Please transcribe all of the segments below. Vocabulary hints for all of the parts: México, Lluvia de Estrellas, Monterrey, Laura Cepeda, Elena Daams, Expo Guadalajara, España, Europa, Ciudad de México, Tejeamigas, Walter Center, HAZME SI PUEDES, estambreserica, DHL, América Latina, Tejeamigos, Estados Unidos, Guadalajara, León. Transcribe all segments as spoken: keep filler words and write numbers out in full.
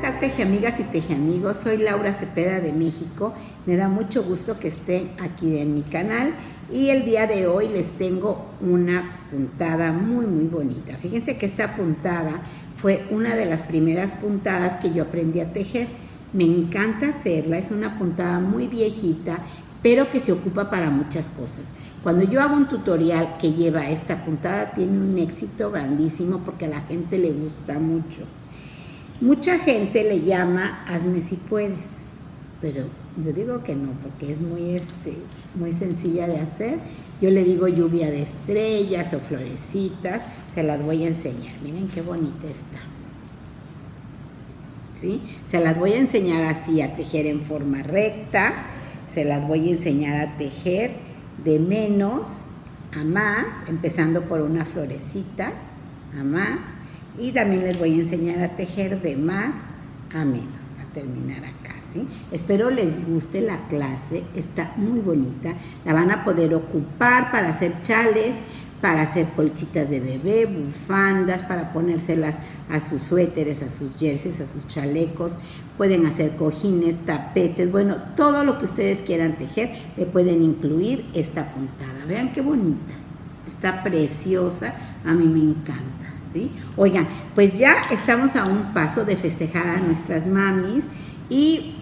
¿Qué tal, Tejeamigas y Tejeamigos? Soy Laura Cepeda de México. Me da mucho gusto que estén aquí en mi canal y el día de hoy les tengo una puntada muy muy bonita. Fíjense que esta puntada fue una de las primeras puntadas que yo aprendí a tejer. Me encanta hacerla, es una puntada muy viejita, pero que se ocupa para muchas cosas. Cuando yo hago un tutorial que lleva esta puntada, tiene un éxito grandísimo porque a la gente le gusta mucho. Mucha gente le llama hazme si puedes, pero yo digo que no, porque es muy, este, muy sencilla de hacer. Yo le digo lluvia de estrellas o florecitas, se las voy a enseñar. Miren qué bonita está. ¿Sí? Se las voy a enseñar así a tejer en forma recta, se las voy a enseñar a tejer de menos a más, empezando por una florecita a más. Y también les voy a enseñar a tejer de más a menos, a terminar acá, ¿sí? Espero les guste la clase, está muy bonita. La van a poder ocupar para hacer chales, para hacer colchitas de bebé, bufandas, para ponérselas a sus suéteres, a sus jerseys, a sus chalecos. Pueden hacer cojines, tapetes, bueno, todo lo que ustedes quieran tejer, le pueden incluir esta puntada. Vean qué bonita, está preciosa, a mí me encanta. ¿Sí? Oigan, pues ya estamos a un paso de festejar a nuestras mamis y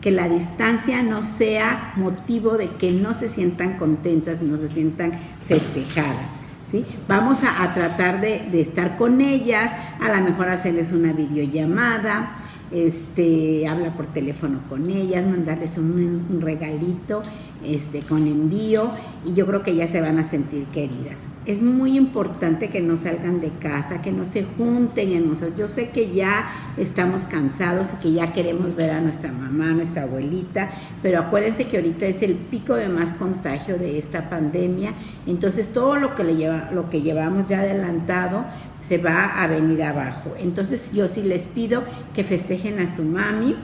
que la distancia no sea motivo de que no se sientan contentas y no se sientan festejadas, ¿sí? Vamos a, a tratar de, de estar con ellas, a lo mejor hacerles una videollamada, este, habla por teléfono con ellas, mandarles un, un regalito este, con envío, y yo creo que ellas se van a sentir queridas. Es muy importante que no salgan de casa, que no se junten, hermosas. Yo sé que ya estamos cansados y que ya queremos ver a nuestra mamá, a nuestra abuelita, pero acuérdense que ahorita es el pico de más contagio de esta pandemia, entonces todo lo que, le lleva, lo que llevamos ya adelantado se va a venir abajo. Entonces yo sí les pido que festejen a su mami,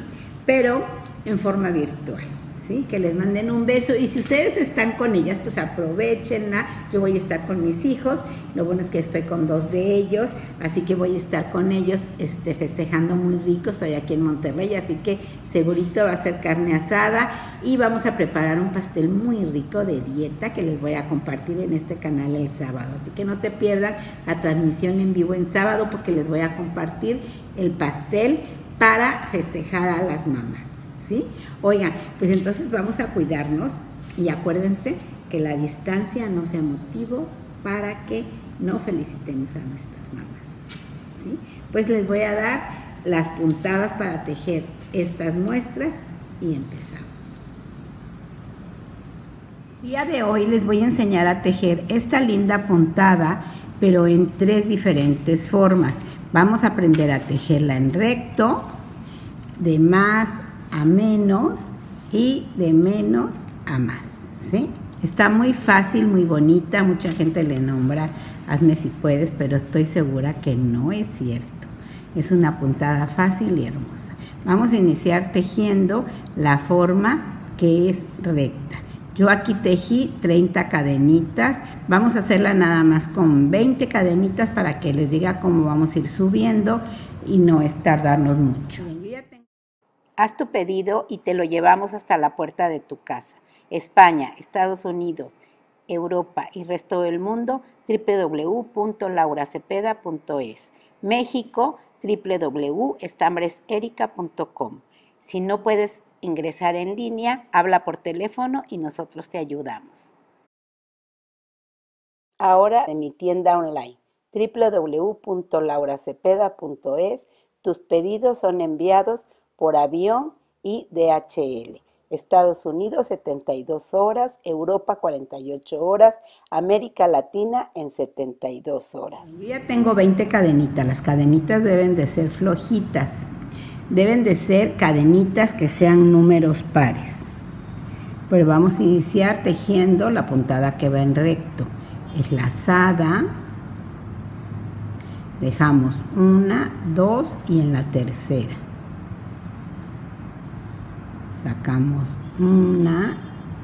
pero en forma virtual, ¿sí? Que les manden un beso, y si ustedes están con ellas, pues aprovechenla. Yo voy a estar con mis hijos, lo bueno es que estoy con dos de ellos, así que voy a estar con ellos este, festejando muy rico. Estoy aquí en Monterrey, así que segurito va a ser carne asada, y vamos a preparar un pastel muy rico de dieta que les voy a compartir en este canal el sábado, así que no se pierdan la transmisión en vivo en sábado, porque les voy a compartir el pastel para festejar a las mamás, ¿sí? Oigan, pues entonces vamos a cuidarnos, y acuérdense que la distancia no sea motivo para que no felicitemos a nuestras mamás, ¿sí? Pues les voy a dar las puntadas para tejer estas muestras y empezamos. El día de hoy les voy a enseñar a tejer esta linda puntada, pero en tres diferentes formas. Vamos a aprender a tejerla en recto, de más a menos y de menos a más, ¿sí? Está muy fácil, muy bonita. Mucha gente le nombra hazme si puedes, pero estoy segura que no es cierto. Es una puntada fácil y hermosa. Vamos a iniciar tejiendo la forma que es recta. Yo aquí tejí treinta cadenitas, vamos a hacerla nada más con veinte cadenitas para que les diga cómo vamos a ir subiendo y no es tardarnos mucho. Haz tu pedido y te lo llevamos hasta la puerta de tu casa. España, Estados Unidos, Europa y resto del mundo, w w w punto laura cepeda punto es. México, w w w punto estambreserica punto com. Si no puedes ingresar en línea, habla por teléfono y nosotros te ayudamos. Ahora en mi tienda online, w w w punto laura cepeda punto es, tus pedidos son enviados por avión y D H L. Estados Unidos setenta y dos horas, Europa cuarenta y ocho horas, América Latina en setenta y dos horas. Yo ya tengo veinte cadenitas. Las cadenitas deben de ser flojitas, deben de ser cadenitas que sean números pares. Pero vamos a iniciar tejiendo la puntada que va en recto. Es lazada, dejamos una, dos y en la tercera sacamos una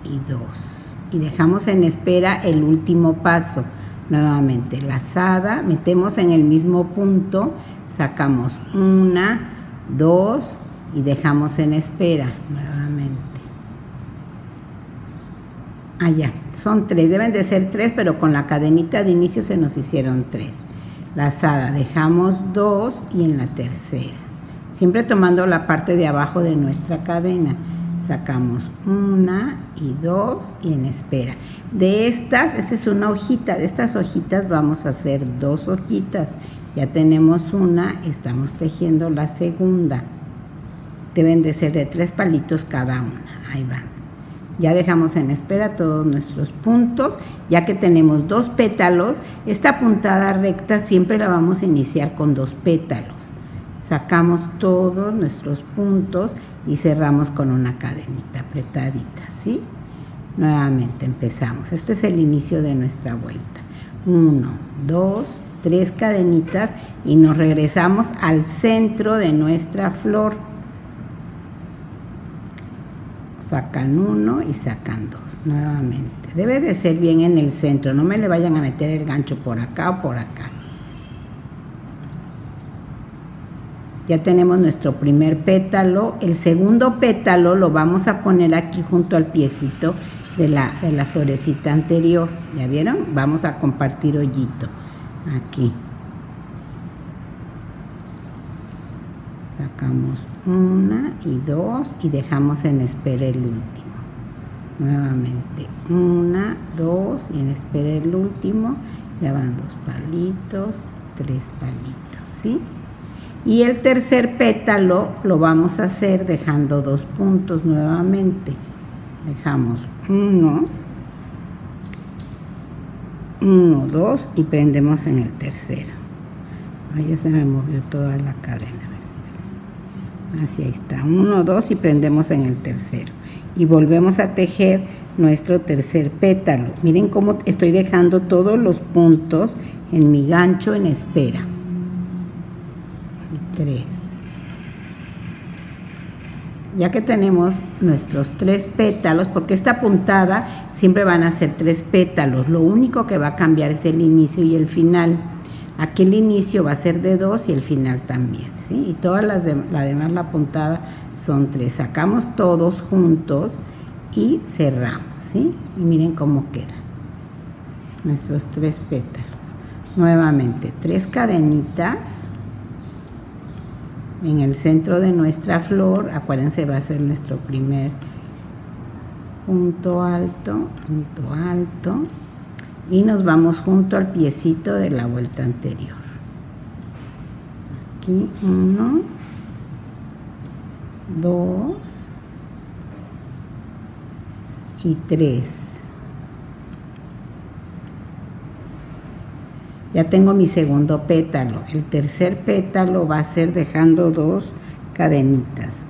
y dos y dejamos en espera el último paso. Nuevamente lazada, metemos en el mismo punto, sacamos una, dos y dejamos en espera nuevamente. Allá, son tres, deben de ser tres, pero con la cadenita de inicio se nos hicieron tres. Lazada, dejamos dos y en la tercera, siempre tomando la parte de abajo de nuestra cadena, sacamos una y dos y en espera. De estas, esta es una hojita, de estas hojitas vamos a hacer dos hojitas. Ya tenemos una, estamos tejiendo la segunda. Deben de ser de tres palitos cada una, ahí van. Ya dejamos en espera todos nuestros puntos, ya que tenemos dos pétalos. Esta puntada recta siempre la vamos a iniciar con dos pétalos. Sacamos todos nuestros puntos y cerramos con una cadenita apretadita, ¿sí? Nuevamente empezamos. Este es el inicio de nuestra vuelta. Uno, dos, tres cadenitas y nos regresamos al centro de nuestra flor. Sacan uno y sacan dos nuevamente. Debe de ser bien en el centro, no me le vayan a meter el gancho por acá o por acá. Ya tenemos nuestro primer pétalo. El segundo pétalo lo vamos a poner aquí junto al piecito de la, de la florecita anterior. ¿Ya vieron? Vamos a compartir hoyito aquí. Sacamos una y dos y dejamos en espera el último. Nuevamente una, dos y en espera el último. Ya van dos palitos, tres palitos, ¿sí? Y el tercer pétalo lo vamos a hacer dejando dos puntos nuevamente. Dejamos uno, uno, dos y prendemos en el tercero. Ay, ya se me movió toda la cadena. Así está, uno, dos y prendemos en el tercero y volvemos a tejer nuestro tercer pétalo. Miren cómo estoy dejando todos los puntos en mi gancho en espera. Y tres. Ya que tenemos nuestros tres pétalos, porque esta puntada siempre van a ser tres pétalos, lo único que va a cambiar es el inicio y el final. Aquí el inicio va a ser de dos y el final también, ¿sí? Y todas las de, la demás, la puntada, son tres. Sacamos todos juntos y cerramos, ¿sí? Y miren cómo quedan nuestros tres pétalos. Nuevamente, tres cadenitas en el centro de nuestra flor. Acuérdense, va a ser nuestro primer punto alto, punto alto. Y nos vamos junto al piecito de la vuelta anterior. Aquí uno, dos y tres. Ya tengo mi segundo pétalo. El tercer pétalo va a ser dejando dos cadenitas.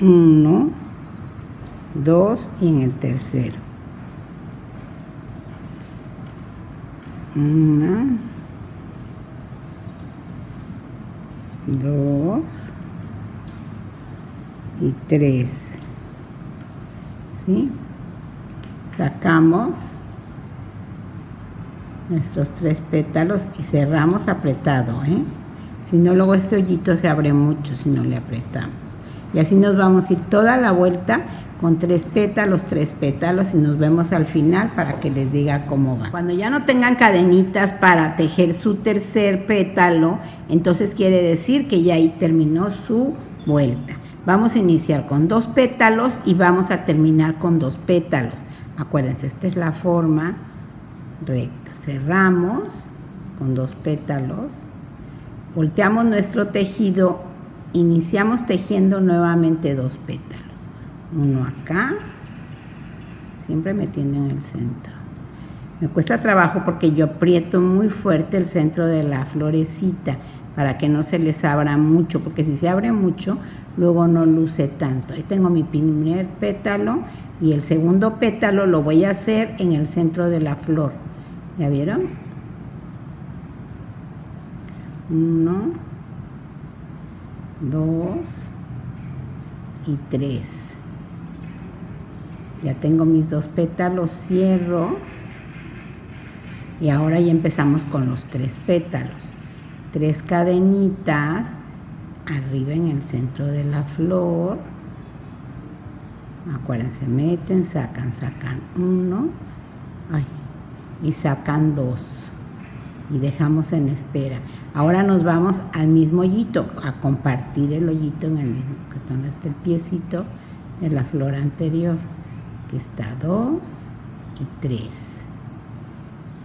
Uno, dos y en el tercero. Una, dos y tres, ¿sí? Sacamos nuestros tres pétalos y cerramos apretado, ¿eh? Si no, luego este hoyito se abre mucho si no le apretamos. Y así nos vamos a ir toda la vuelta con tres pétalos, tres pétalos, y nos vemos al final para que les diga cómo va. Cuando ya no tengan cadenitas para tejer su tercer pétalo, entonces quiere decir que ya ahí terminó su vuelta. Vamos a iniciar con dos pétalos y vamos a terminar con dos pétalos. Acuérdense, esta es la forma recta. Cerramos con dos pétalos, volteamos nuestro tejido, iniciamos tejiendo nuevamente dos pétalos. Uno acá, siempre metiendo en el centro. Me cuesta trabajo porque yo aprieto muy fuerte el centro de la florecita para que no se les abra mucho, porque si se abre mucho, luego no luce tanto. Ahí tengo mi primer pétalo y el segundo pétalo lo voy a hacer en el centro de la flor. ¿Ya vieron? Uno, dos y tres. Ya tengo mis dos pétalos, cierro y ahora ya empezamos con los tres pétalos. Tres cadenitas, arriba en el centro de la flor. Acuérdense, meten, sacan, sacan uno, ay, y sacan dos, y dejamos en espera. Ahora nos vamos al mismo hoyito, a compartir el hoyito en el mismo, que está donde está el piecito de la flor anterior, que está dos y tres.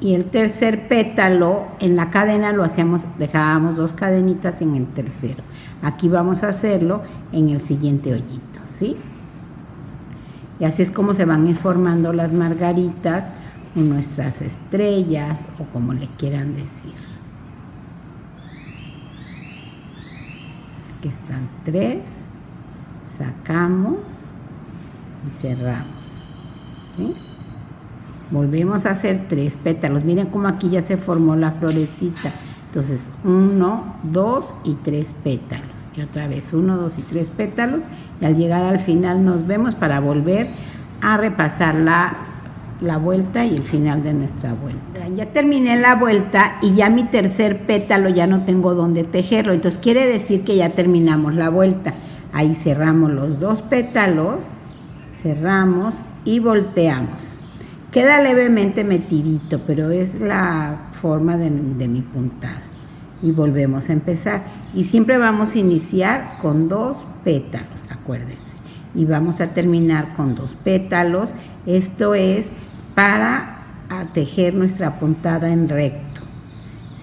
Y el tercer pétalo, en la cadena lo hacíamos, dejábamos dos cadenitas en el tercero. Aquí vamos a hacerlo en el siguiente hoyito, ¿sí? Y así es como se van formando las margaritas o nuestras estrellas, o como le quieran decir. Aquí están tres, sacamos y cerramos, ¿sí? Volvemos a hacer tres pétalos. Miren cómo aquí ya se formó la florecita. Entonces, uno, dos y tres pétalos. Y otra vez, uno, dos y tres pétalos. Y al llegar al final nos vemos para volver a repasar la, la vuelta y el final de nuestra vuelta. Ya terminé la vuelta y ya mi tercer pétalo ya no tengo dónde tejerlo. Entonces quiere decir que ya terminamos la vuelta. Ahí cerramos los dos pétalos, cerramos y volteamos. Queda levemente metidito, pero es la forma de, de mi puntada. Y volvemos a empezar, y siempre vamos a iniciar con dos pétalos, acuérdense, y vamos a terminar con dos pétalos. Esto es para tejer nuestra puntada en recto,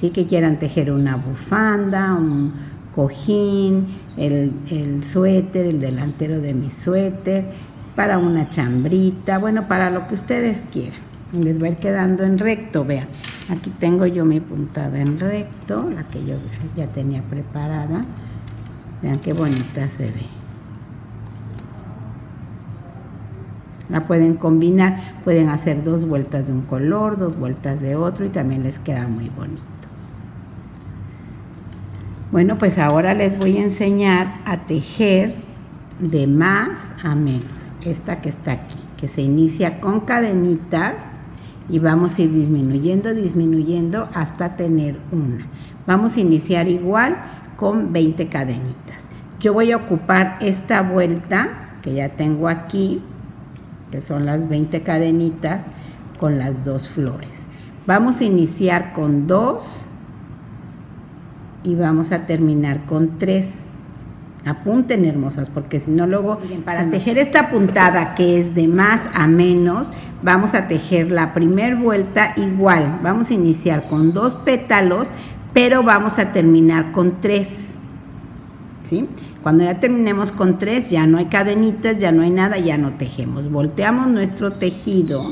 ¿sí? Que quieran tejer una bufanda, un cojín, el, el suéter, el delantero de mi suéter, para una chambrita, bueno, para lo que ustedes quieran. Les va a ir quedando en recto, vean, aquí tengo yo mi puntada en recto, la que yo ya tenía preparada, vean qué bonita se ve. La pueden combinar, pueden hacer dos vueltas de un color, dos vueltas de otro, y también les queda muy bonito. Bueno, pues ahora les voy a enseñar a tejer de más a menos, esta que está aquí, que se inicia con cadenitas. Y vamos a ir disminuyendo, disminuyendo hasta tener una. Vamos a iniciar igual con veinte cadenitas. Yo voy a ocupar esta vuelta que ya tengo aquí, que son las veinte cadenitas, con las dos flores. Vamos a iniciar con dos y vamos a terminar con tres. Apunten, hermosas, porque si no luego... Miren, para tejer esta puntada que es de más a menos, vamos a tejer la primer vuelta igual. Vamos a iniciar con dos pétalos, pero vamos a terminar con tres, ¿sí? Cuando ya terminemos con tres, ya no hay cadenitas, ya no hay nada, ya no tejemos. Volteamos nuestro tejido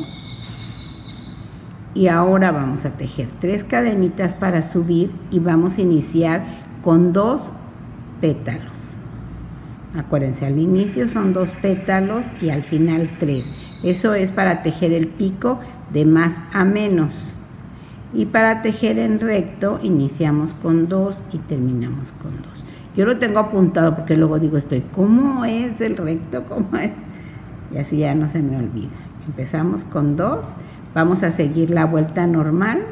y ahora vamos a tejer tres cadenitas para subir, y vamos a iniciar con dos pétalos. Acuérdense, al inicio son dos pétalos y al final tres. Eso es para tejer el pico de más a menos. Y para tejer en recto iniciamos con dos y terminamos con dos. Yo lo tengo apuntado porque luego digo estoy, ¿cómo es el recto? ¿Cómo es? Y así ya no se me olvida. Empezamos con dos, vamos a seguir la vuelta normal.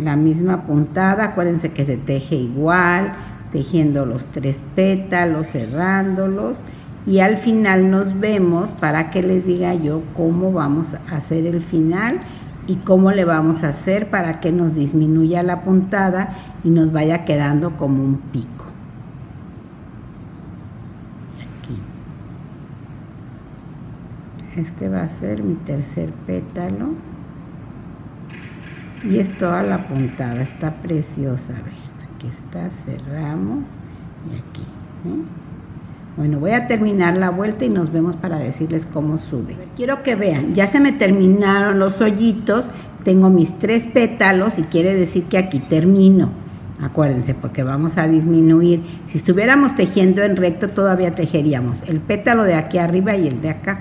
La misma puntada, acuérdense que se teje igual, tejiendo los tres pétalos, cerrándolos, y al final nos vemos para que les diga yo cómo vamos a hacer el final y cómo le vamos a hacer para que nos disminuya la puntada y nos vaya quedando como un pico. Aquí. Este va a ser mi tercer pétalo. Y es toda la puntada, está preciosa, vean, aquí está, cerramos y aquí, ¿sí? Bueno, voy a terminar la vuelta y nos vemos para decirles cómo sube. Quiero que vean, ya se me terminaron los hoyitos, tengo mis tres pétalos y quiere decir que aquí termino. Acuérdense, porque vamos a disminuir. Si estuviéramos tejiendo en recto, todavía tejeríamos el pétalo de aquí arriba y el de acá,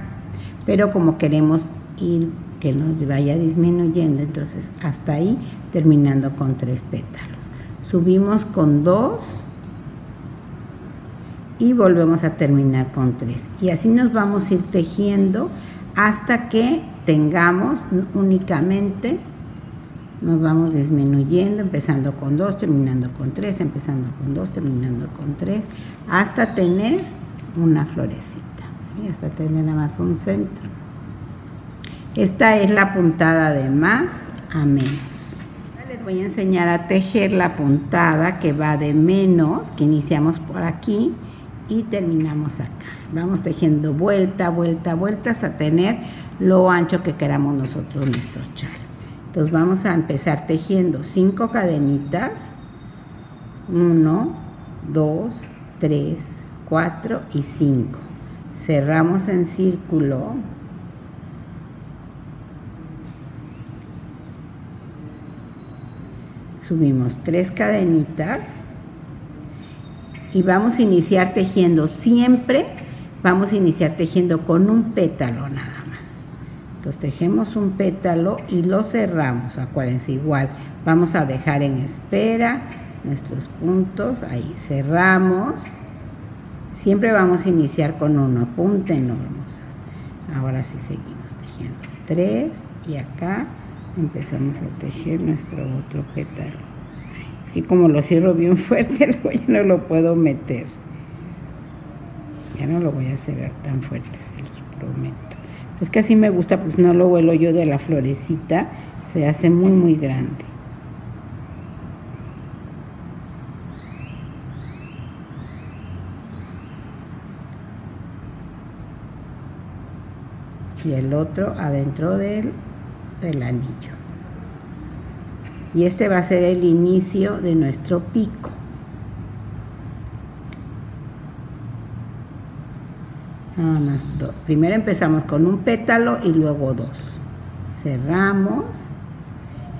pero como queremos ir que nos vaya disminuyendo, entonces hasta ahí, terminando con tres pétalos. Subimos con dos y volvemos a terminar con tres, y así nos vamos a ir tejiendo hasta que tengamos únicamente Nos vamos disminuyendo, empezando con dos, terminando con tres, empezando con dos, terminando con tres, hasta tener una florecita, ¿sí? Hasta tener nada más un centro. Esta es la puntada de más a menos. Ahora les voy a enseñar a tejer la puntada que va de menos, que iniciamos por aquí y terminamos acá. Vamos tejiendo vuelta, vuelta, vuelta, hasta tener lo ancho que queramos nosotros nuestro chal. Entonces vamos a empezar tejiendo cinco cadenitas, uno, dos, tres, cuatro y cinco. Cerramos en círculo, subimos tres cadenitas y vamos a iniciar tejiendo siempre, vamos a iniciar tejiendo con un pétalo nada más. Entonces tejemos un pétalo y lo cerramos, acuérdense igual, vamos a dejar en espera nuestros puntos, ahí cerramos, siempre vamos a iniciar con uno, apunten hermosas. Ahora sí seguimos tejiendo tres y acá empezamos a tejer nuestro otro pétalo, así como lo cierro bien fuerte, luego ya no lo puedo meter, ya no lo voy a cerrar tan fuerte, se los prometo. Es que así me gusta, pues no lo vuelo yo de la florecita, se hace muy muy grande. Y el otro adentro del, del anillo. Y este va a ser el inicio de nuestro pico. Nada más dos. Primero empezamos con un pétalo y luego dos. Cerramos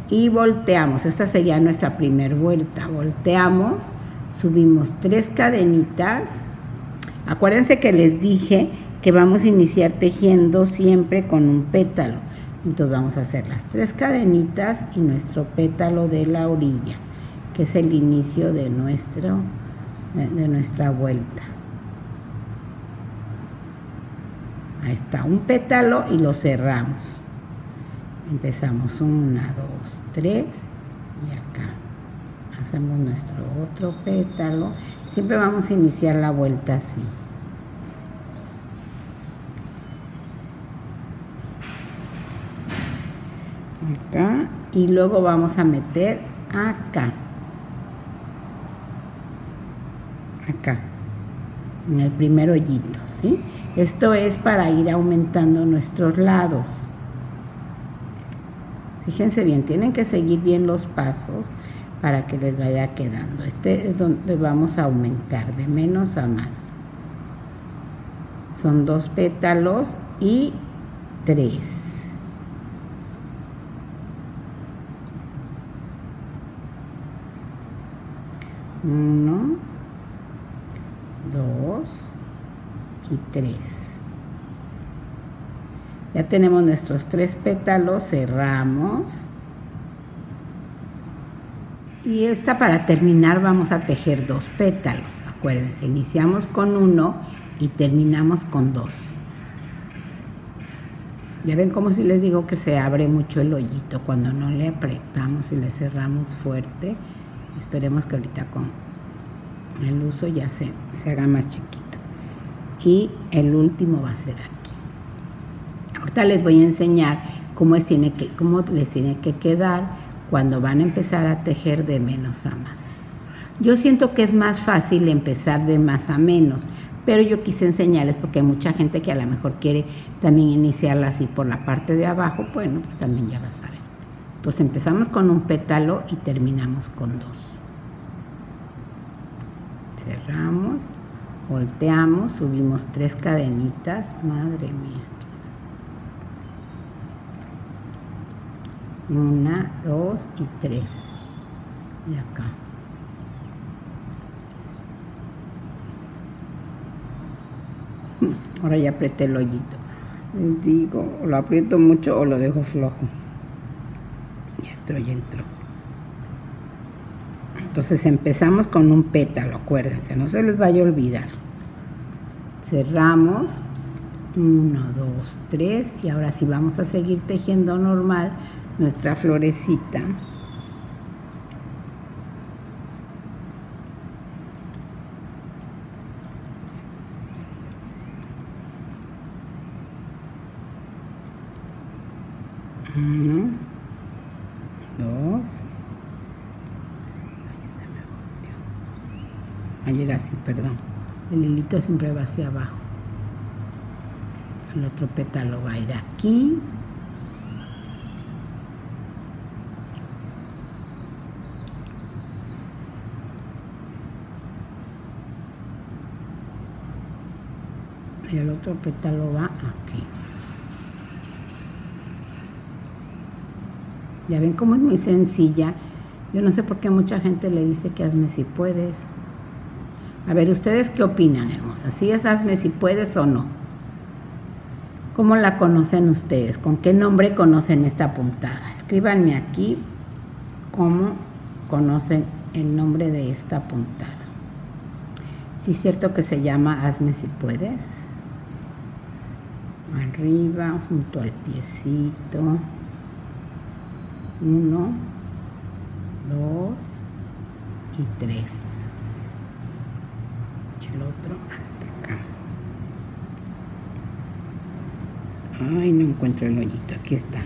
y volteamos. Esta sería nuestra primera vuelta. Volteamos, subimos tres cadenitas. Acuérdense que les dije que vamos a iniciar tejiendo siempre con un pétalo. Entonces vamos a hacer las tres cadenitas y nuestro pétalo de la orilla, que es el inicio de, nuestro, de nuestra vuelta. Ahí está, un pétalo y lo cerramos. Empezamos una, dos, tres y acá. Hacemos nuestro otro pétalo. Siempre vamos a iniciar la vuelta así. Acá y luego vamos a meter acá. Acá. En el primer hoyito, ¿sí? Esto es para ir aumentando nuestros lados. Fíjense bien, tienen que seguir bien los pasos para que les vaya quedando. Este es donde vamos a aumentar de menos a más. Son dos pétalos y tres. Uno, dos y tres. Ya tenemos nuestros tres pétalos, cerramos. Y esta para terminar vamos a tejer dos pétalos, acuérdense, iniciamos con uno y terminamos con dos. Ya ven como si les digo que se abre mucho el hoyito cuando no le apretamos y le cerramos fuerte. Esperemos que ahorita con el uso ya se, se haga más chiquito. Y el último va a ser aquí. Ahorita les voy a enseñar cómo, es tiene que, cómo les tiene que quedar cuando van a empezar a tejer de menos a más. Yo siento que es más fácil empezar de más a menos, pero yo quise enseñarles porque hay mucha gente que a lo mejor quiere también iniciarla así por la parte de abajo. Bueno, pues también ya vas a ver. Entonces empezamos con un pétalo y terminamos con dos. Cerramos. Volteamos, subimos tres cadenitas, madre mía. Una, dos y tres. Y acá. Ahora ya apreté el hoyito. Les digo, o lo aprieto mucho o lo dejo flojo. Ya entró, ya entró. Entonces empezamos con un pétalo, acuérdense, no se les vaya a olvidar. Cerramos uno, dos, tres y ahora sí vamos a seguir tejiendo normal nuestra florecita. uno, dos. Ayer así, perdón. El hilito siempre va hacia abajo. El otro pétalo va a ir aquí. Y el otro pétalo va aquí. Ya ven cómo es muy sencilla. Yo no sé por qué mucha gente le dice que hazme si puedes. A ver, ¿ustedes qué opinan, hermosas? ¿Sí es hazme si puedes o no? ¿Cómo la conocen ustedes? ¿Con qué nombre conocen esta puntada? Escríbanme aquí cómo conocen el nombre de esta puntada. ¿Sí es cierto que se llama hazme si puedes? Arriba, junto al piecito. Uno, dos y tres. El otro hasta acá. Ay, no encuentro el hoyito. Aquí está.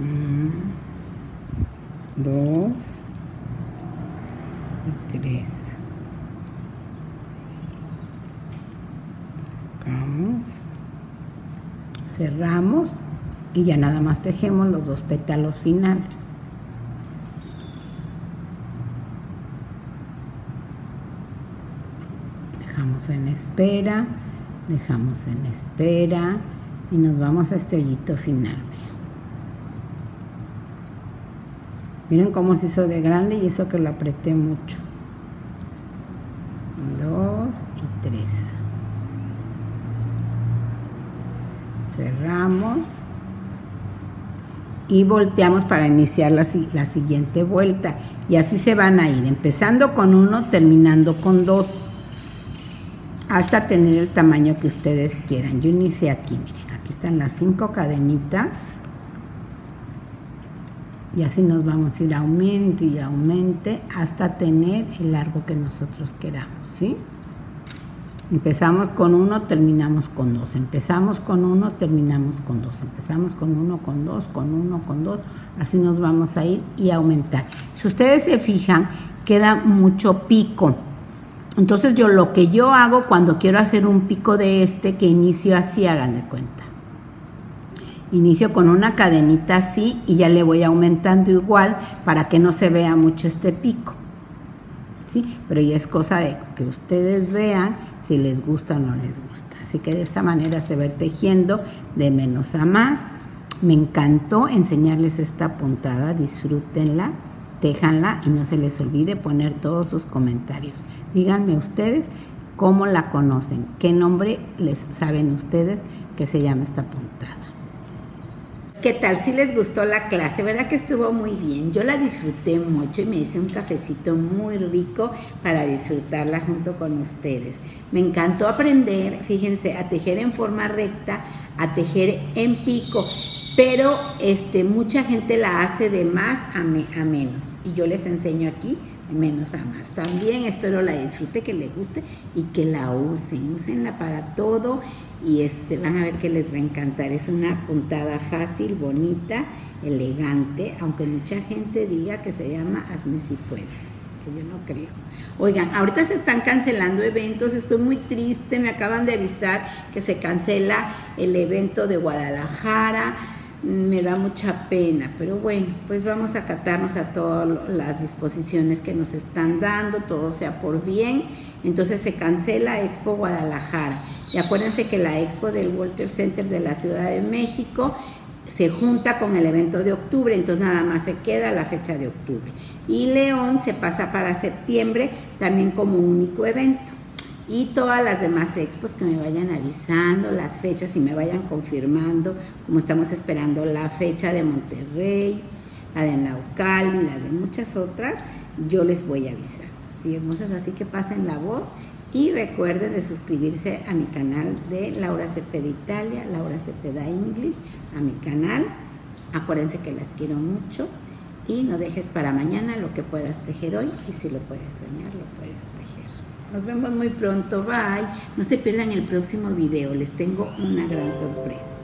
Uno, dos y tres. Sacamos. Cerramos. Y ya nada más tejemos los dos pétalos finales. Dejamos en espera, dejamos en espera y nos vamos a este hoyito final. Miren cómo se hizo de grande y eso que lo apreté mucho. Dos y tres. Cerramos. Y volteamos para iniciar la, la siguiente vuelta. Y así se van a ir, empezando con uno, terminando con dos. Hasta tener el tamaño que ustedes quieran. Yo inicié aquí, miren, aquí están las cinco cadenitas. Y así nos vamos a ir aumento y aumente hasta tener el largo que nosotros queramos, ¿sí? Empezamos con uno, terminamos con dos. Empezamos con uno, terminamos con dos. Empezamos con uno, con dos, con uno, con dos. Así nos vamos a ir y aumentar. Si ustedes se fijan, queda mucho pico. Entonces yo lo que yo hago cuando quiero hacer un pico de este, que inicio así, hagan de cuenta. Inicio con una cadenita así y ya le voy aumentando igual para que no se vea mucho este pico. ¿Sí? Pero ya es cosa de que ustedes vean si les gusta o no les gusta. Así que de esta manera se va tejiendo de menos a más. Me encantó enseñarles esta puntada, disfrútenla, téjanla y no se les olvide poner todos sus comentarios. Díganme ustedes cómo la conocen, qué nombre les saben ustedes que se llama esta puntada. ¿Qué tal? Si sí les gustó la clase, ¿verdad que estuvo muy bien? Yo la disfruté mucho y me hice un cafecito muy rico para disfrutarla junto con ustedes. Me encantó aprender, fíjense, a tejer en forma recta, a tejer en pico, pero este, mucha gente la hace de más a, me, a menos. Y yo les enseño aquí de menos a más. También espero la disfrute, que les guste y que la usen. Úsenla para todo. Y este, van a ver que les va a encantar. Es una puntada fácil, bonita, elegante, aunque mucha gente diga que se llama hazme si puedes, que yo no creo. Oigan, ahorita se están cancelando eventos, estoy muy triste, me acaban de avisar que se cancela el evento de Guadalajara, me da mucha pena, pero bueno, pues vamos a acatarnos a todas las disposiciones que nos están dando, todo sea por bien. Entonces se cancela Expo Guadalajara. Y acuérdense que la Expo del Walter Center de la Ciudad de México se junta con el evento de octubre, entonces nada más se queda la fecha de octubre. Y León se pasa para septiembre también como único evento. Y todas las demás expos que me vayan avisando, las fechas y me vayan confirmando, como estamos esperando la fecha de Monterrey, la de Naucali, la de muchas otras, yo les voy a avisar. Sí, hermosas, así que pasen la voz Y recuerden de suscribirse a mi canal de Laura Cepeda Italia, Laura Cepeda English, a mi canal. Acuérdense que las quiero mucho. Y no dejes para mañana lo que puedas tejer hoy. Y si lo puedes soñar, lo puedes tejer. Nos vemos muy pronto. Bye. No se pierdan el próximo video. Les tengo una gran sorpresa.